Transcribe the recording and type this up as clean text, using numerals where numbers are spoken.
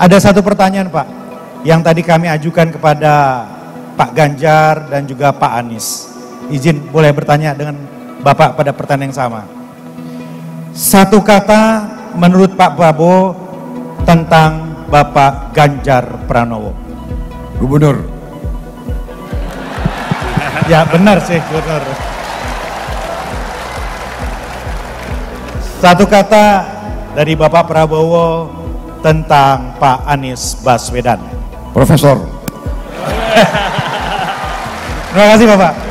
Ada satu pertanyaan Pak, yang tadi kami ajukan kepada Pak Ganjar dan juga Pak Anies. Izin boleh bertanya dengan Bapak pada pertanyaan yang sama. Satu kata menurut Pak Prabowo tentang Bapak Ganjar Pranowo. Gubernur. Ya benar sih, gubernur. Satu kata dari Bapak Prabowo tentang Pak Anies Baswedan. Profesor. Terima kasih Bapak.